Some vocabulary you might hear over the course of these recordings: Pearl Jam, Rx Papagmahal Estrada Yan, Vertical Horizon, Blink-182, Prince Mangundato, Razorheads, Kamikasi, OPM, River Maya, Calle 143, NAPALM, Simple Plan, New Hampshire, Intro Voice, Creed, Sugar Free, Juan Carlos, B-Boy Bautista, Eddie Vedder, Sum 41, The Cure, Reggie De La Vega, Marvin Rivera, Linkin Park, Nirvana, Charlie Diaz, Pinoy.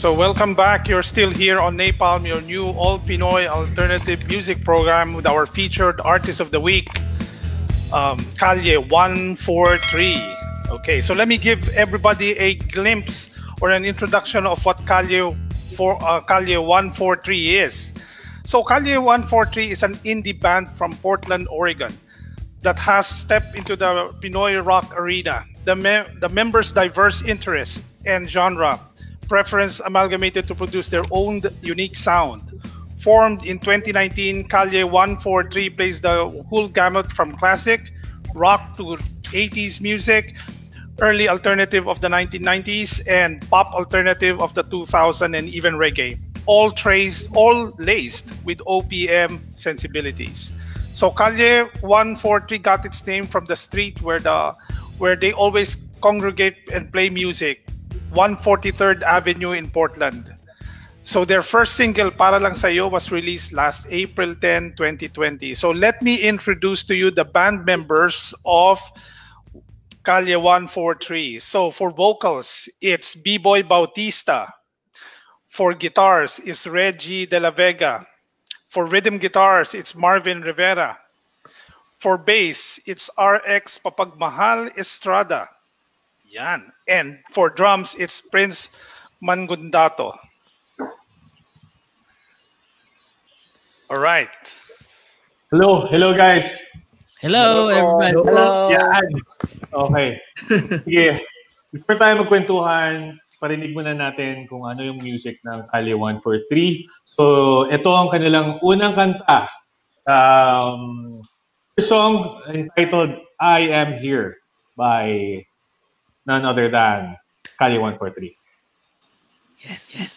So welcome back. You're still here on Napalm, your new all-Pinoy alternative music program with our featured artist of the week, Calle 143. Okay, so let me give everybody a glimpse or an introduction of what Calle 143 is. So Calle 143 is an indie band from Portland, Oregon that has stepped into the Pinoy rock arena. The members' diverse interests and genre preference amalgamated to produce their own unique sound. Formed in 2019, Calle 143 plays the whole gamut from classic rock to 80s music, early alternative of the 1990s, and pop alternative of the 2000s, and even reggae, all laced with OPM sensibilities. So Calle 143 got its name from the street where they always congregate and play music, 143rd Avenue in Portland. So their first single, Para Lang Sa'yo, was released last April 10, 2020. So let me introduce to you the band members of Calle 143. So for vocals, it's B-Boy Bautista. For guitars, it's Reggie De La Vega. For rhythm guitars, it's Marvin Rivera. For bass, it's Rx Papagmahal Estrada Yan. And for drums, it's Prince Mangundato. All right. Hello guys. Hello everybody. Hello. Yan. Okay. Sige. Before tayo magkwentuhan, parinig muna natin kung ano yung music ng Calle 143. So, ito ang kanilang unang kanta. Song entitled I Am Here by none other than Calle 143. Yes, yes.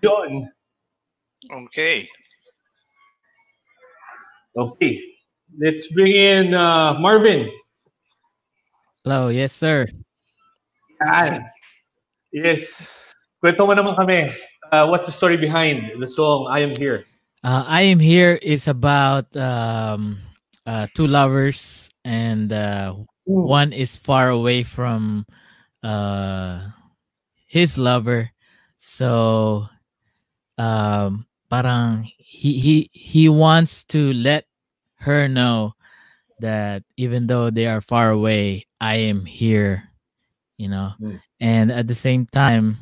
Yun. Okay. Okay. Let's bring in Marvin. Hello. Yes, sir. Yan. Yes. Kwento mo naman kami. What's the story behind the song I Am Here? I Am Here is about two lovers, and one is far away from his lover. So... parang he wants to let her know that even though they are far away, I am here, you know. And at the same time,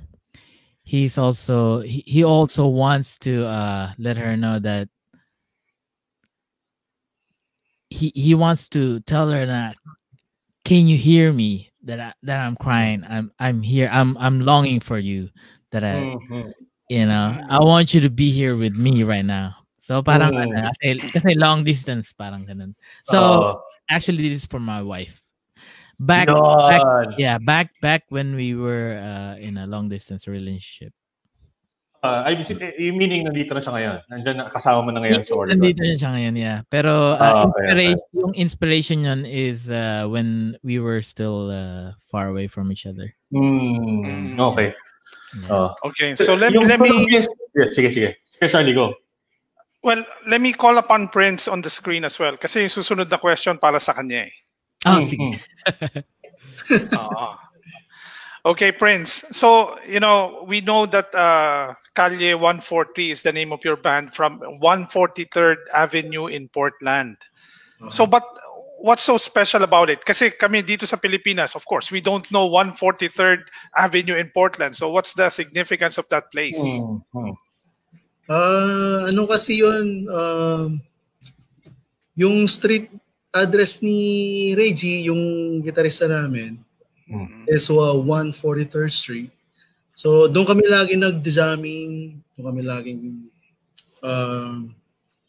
he also wants to let her know that he wants to tell her that, can you hear me? That I'm crying. I'm here. I'm longing for you. That I. Mm-hmm. You know, I want you to be here with me right now. So parang kasi long distance parang ganun. So actually this is for my wife. Back when we were in a long distance relationship. Meaning nandito na siya ngayon. Nandiyan na, kasama mo na ngayon sa order. Nandito na siya ngayon, yeah. Pero yung inspiration yun is when we were still far away from each other. Mm, okay. Okay, so let me yes, sige. Charlie, go. Well, let me call upon Prince on the screen as well, kasi yung susunod na question para sa kanya eh. Oh, sige. Okay, Prince. So, you know, we know that Calle 140 is the name of your band, from 143rd Avenue in Portland. So, but what's so special about it? Kasi kami dito sa Pilipinas, of course, we don't know 143rd Avenue in Portland. So what's the significance of that place? Ano kasi yun? Yung street address ni Reggie, yung gitarista namin, is 143rd Street. So doon kami lagi nag-jamming, doon kami lagi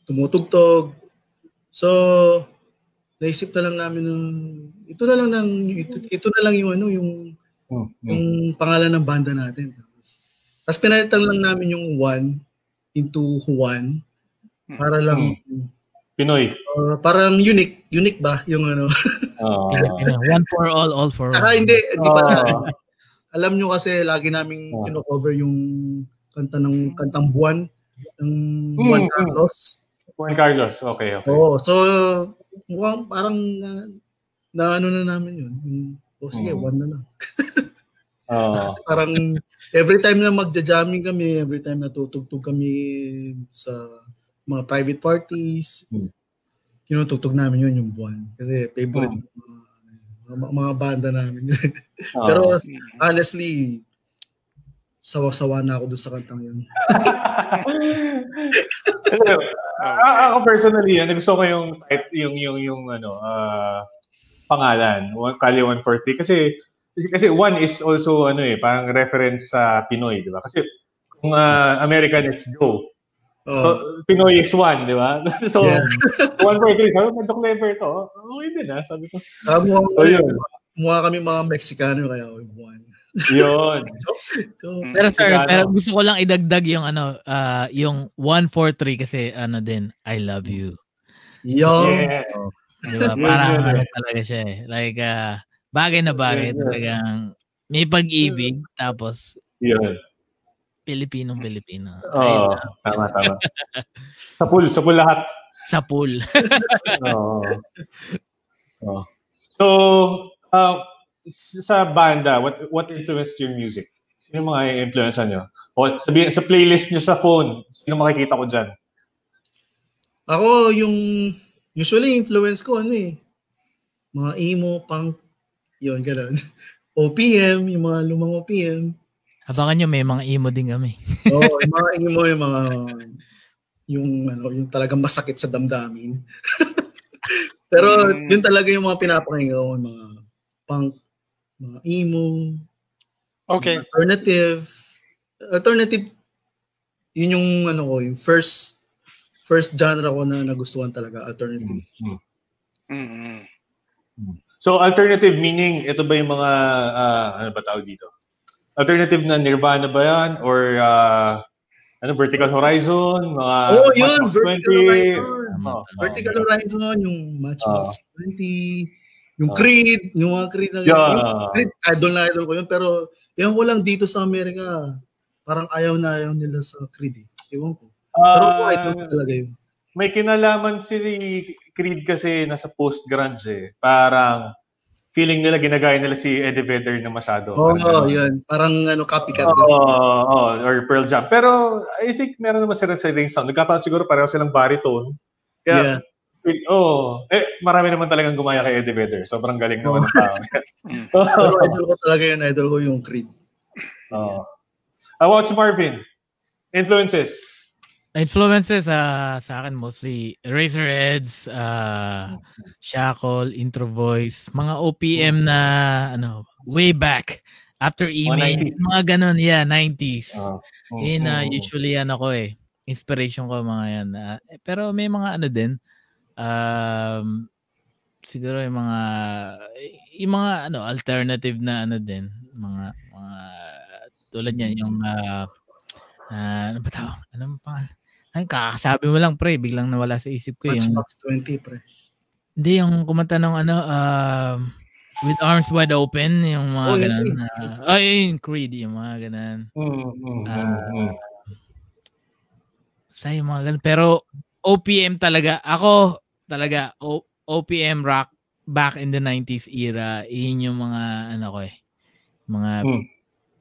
tumutugtog. So... naisip na lang namin ito na lang yung ano yung pangalan ng banda natin. Tapos pinalitan lang namin yung 1 into 1 para lang Pinoy. Parang unique ba yung ano? One for all for one. Saka hindi pala. Alam nyo kasi lagi naming kino-cover yung kantang buwan ng Juan Carlos. Okay. Oh, so mukhang parang na namin yun. O sige, one na lang. Parang every time na magja-jamming kami, every time natutugtog kami sa mga private parties, tinutugtog namin yun yung buwan. Kasi favorite mga banda namin. Pero honestly, sawa-sawa na ako doon sa kantang yun. Ako personally, gusto ko yung ano, pangalan, Calle 143, kasi 1 is also ano eh, parang reference sa Pinoy, di ba? Kasi kung American is Joe, so Pinoy is 1, di ba? So 143, pantok lever ito. Okay din, sabi ko. Mukha kami mga Mexicano kaya 1. Yun. Pero gusto ko lang idagdag yung ano, yung 143 kasi ano din, I love you. Yo. Yeah. Diba? Parang ano talaga siya eh. Like, bagay na bagay. Talagang may pag-ibig, tapos yun. Pilipinong-Pilipino. Oo, tama. Sapul lahat. Sapul. Oo. Oh. So, sa banda, what influenced your music? Yung mga influence nyo? O sabihin, sa playlist nyo sa phone, sino makikita ko dyan? Ako, yung usually influence ko, ano eh, mga emo, punk, yun, gano'n. OPM, yung mga lumang OPM. Habangan nyo, may mga emo din kami. Oo, yung mga emo, yung talagang masakit sa damdamin. Pero yun talaga yung mga pinapakinggan ko, mga punk, mga emo, okay, mga alternative, yun yung ano ko, yung first genre ko na nagustuhan talaga, alternative. Mm-hmm. So alternative meaning, ito ba yung mga ano ba tawag dito? Alternative na Nirvana ba yan or Vertical Horizon, mga yun, Vertical Horizon. Vertical Horizon, yung Matchbox 20, yung Creed, yung mga Creed na Creed, idol ko yun. Pero, ewan ko lang dito sa Amerika, parang ayaw na ayaw nila sa Creed. Ewan ko. Pero ko idol talaga yun. May kinalaman si Creed kasi nasa post-grunge eh. Parang, feeling nila ginagaya nila si Eddie Vedder na masyado. Yun. Parang copycat. Or Pearl Jam. Pero, I think meron naman sila sa ring sound. Nagkataon siguro pareho silang baritone. Kaya, marami naman talagang gumaya kay Eddie Vedder. Sobrang galing naman ng tao. Pero idol ko talaga yun. Idol ko yung Creed. What's Marvin? Influences? Sa akin mostly Razorheads, Shackle, Intro Voice, mga OPM na way back after email, mga ganun, 90s. Usually ko eh. Inspiration ko mga yan. Pero may mga din. Siguro yung mga alternative na din. Mga tulad niyan yung ano ba tawag? Anong pangalan? Kakasabi mo lang pre, biglang nawala sa isip ko yung Matchbox 20 pre. Hindi yung kumanta ng With Arms Wide Open, yung mga ganun. Yung Creed, yung mga ganun. Say mga ganun. Pero OPM talaga. Ako talaga OPM rock back in the 90s era. Iyon yung mga ko eh. Mga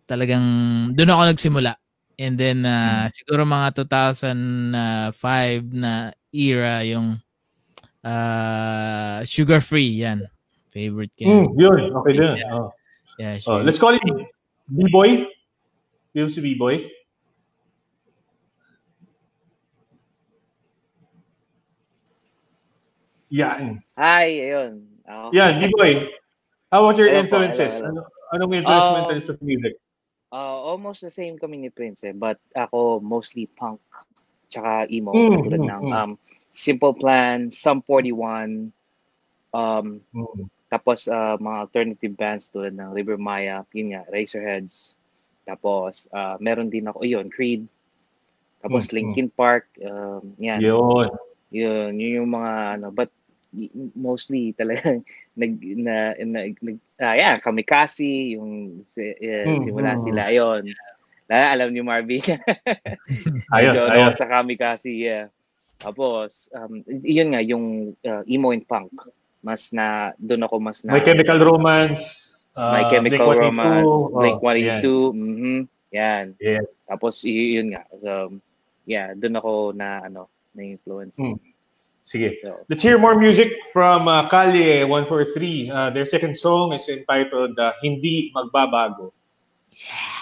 talagang doon ako nagsimula. And then siguro mga 2005 na era yung Sugar Free yan. Favorite game. Yun. Okay din. Yeah, let's call it B-Boy. Yung si B-Boy. Yan. Ayun. Okay. Yan, B-Boy. How about your influences? Anong influence of music? Almost the same kami ni Prince eh, but ako mostly punk tsaka emo tulad ng Simple Plan, Sum 41, tapos mga alternative bands tulad ng River Maya, yun nga, Razorheads, tapos meron din ako, Creed, tapos Linkin Park, yan. Yun yung mga but mostly talaga Kamikasi yung simula sila yon. Alam niyo Marvin. ayos sa Kamikasi. Yeah. Tapos yun nga yung emo and punk. Mas na Chemical Romance, My Chemical Romance, Blink-182. Yan. Yeah. Tapos yun nga. So, doon ako na na-influence. Sige. Let's hear more music from Calle 143. Their second song is entitled Hindi Magbabago. Yeah.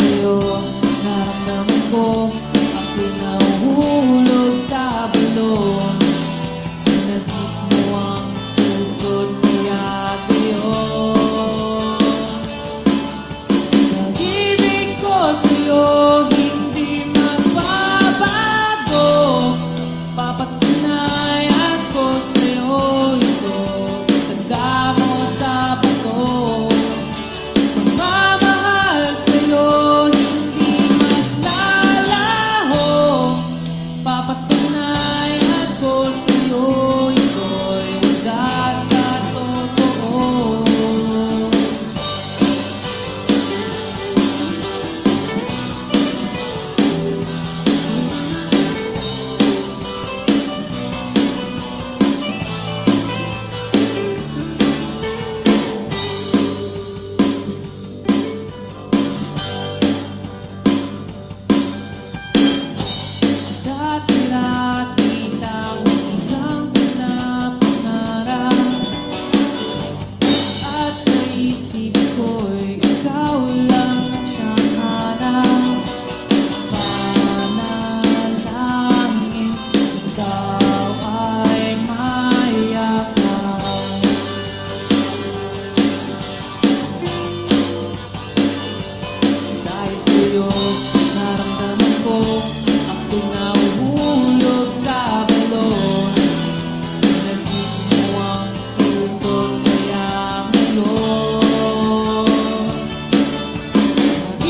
sa'yo, naramdaman ko ang pinahulog sa bulong. Sinagip mo ang puso't tiyak iyon. Pag-ibig ko sa'yo, hindi magbabago. Papatunayan ko sa'yo ito, tanda mo sa bato. Pagmamahal sa'yo, hindi maglalaho. Papatunayan ko sa'yo ito'y wala sa totoo. Dati-dati taong ikaw pinapangarap, at sa isip ko'y ikaw lang siyang hanap. Panalangin ikaw ay mayakap. Dahil sa'yo, naramdaman ko ang pinahulog sa balon. Sinagip mo ang puso't kaya ngayon. Pag-ibig ko sa'yo, hindi magbabago.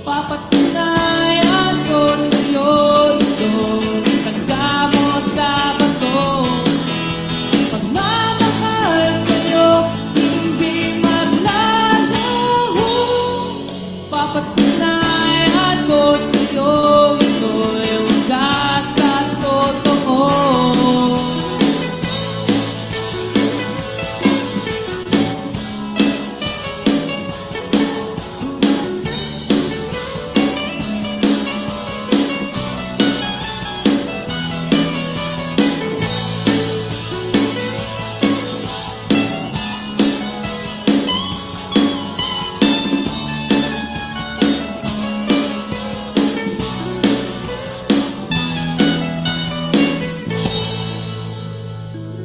Papatunayan ko sa'yo ito, tanda mo sa bato. Pagmamahal sa'yo, hindi maglalaho. Papatunayan ko sa'yo, ito'y wala sa totoo. Ayaw lang, sa'yo lang sila. Pakinggan ang himig ng ganda. Pag-ibig ko sa'yo, hindi magbabago. Papatunayan ko sa'yo ito, tanda mo sa bato. Pagmamahal sa'yo, hindi maglalaho. Papatunayan ko sa'yo, ito'y wala sa totoo. Pag-ibig ko sa'yo, hindi magbabago. Papatunayan ko sa'yo,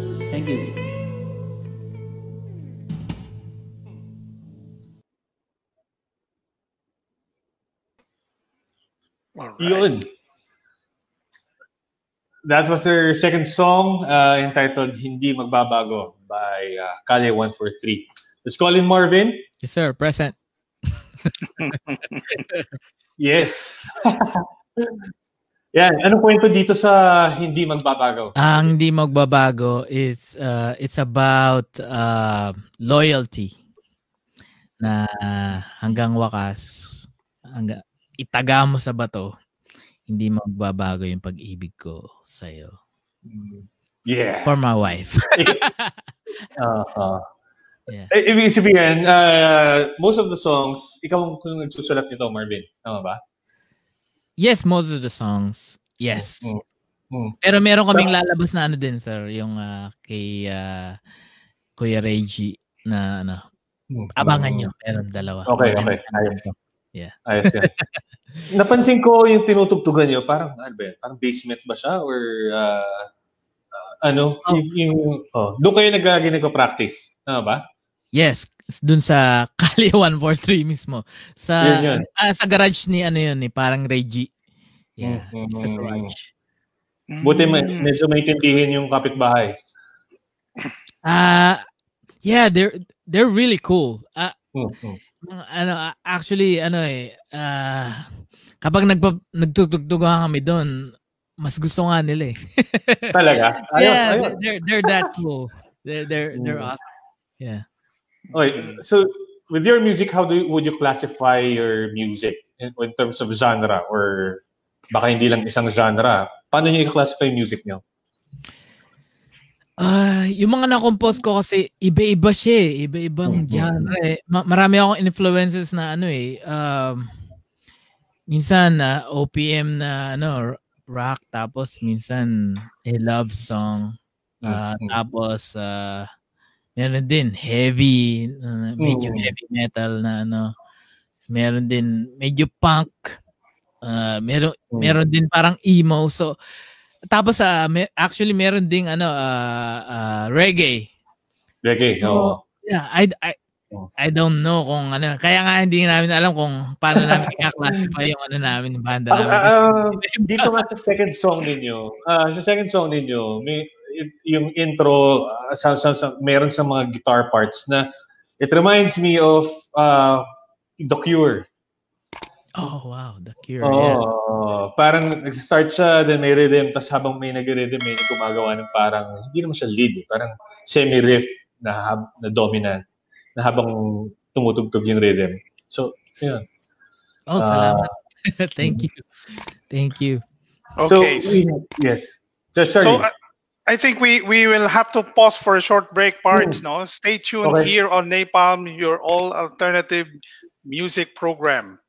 ito'y tanda mo sa bato. Pagmamahal sa'yo, hindi maglalaho. Papatunayan ko sa'yo, ito'y wala sa totoo. Thank you. Yun. That was their second song, entitled Hindi Magbabago by Calle 143. Let's call in Marvin. Yes, sir. Present. Yes. Yan, anong kwento dito sa Hindi Magbabago? Ang Hindi Magbabago is it's about loyalty na hanggang wakas, hanggang itaga mo sa bato, hindi magbabago yung pag-ibig ko sa iyo. Yeah. For my wife. Yeah. Ibig sabihin, most of the songs, ikaw kung nagsusulat nito, Marvin. Tama ba? Yes, most of the songs. Yes. Mm. Mm. Pero meron kaming lalabas na ano din, sir, yung kay Kuya Reggie na ano. Abangan nyo. Meron dalawa. Okay, okay. Ayos. Yeah. Ayos yan. Napansin ko yung tinutugtugan nyo, parang ano ba yan? Parang basement ba siya? Or ano? Oh. Doon kayo nagpractice. Ano ba? Yes. Doon sa Kali 143 mismo. Sa yun. Sa garage ni ano yun, ni parang Reggie. Yeah, sa garage. Buti medyo maintindihin yung kapitbahay. Yeah, they're really cool. Ano, actually ano kapag nagtutugtugan kami doon, mas gusto nga nila eh. Talaga? Ayaw, yeah, ayaw. They're that cool. They're awesome. Yeah. Okay, so with your music, how would you classify your music in terms of genre? Or baka hindi lang isang genre. Paano nyo i-classify music nyo? Yung mga na-compose ko kasi iba-iba siya eh. Iba-ibang genre eh. Marami akong influences na ano eh. Minsan OPM na ano, rock. Tapos minsan love song. Tapos... meron din heavy, medyo heavy metal na ano. Meron din medyo punk. Meron din parang emo. So tapos actually meron ding ano reggae. Reggae. So, yeah, I don't know kung ano. Kaya nga hindi namin alam kung paano namin i-classify yung ano namin, banda namin. Dito nga sa second song ninyo. Sa second song ninyo, may yung intro, meron sa mga guitar parts na it reminds me of The Cure. Oh, wow. The Cure, yeah. Parang nag-start siya, then may rhythm, tapos habang may nag-rhythm, may gumagawa ng parang, hindi naman siya lead, parang semi-riff na dominant na habang tumutugtog yung rhythm. So, yun. Oh, salamat. Thank you. Thank you. Okay. So, yes. So, I think we will have to pause for a short break, Pards. No, stay tuned here on NAPALM, your all alternative music program.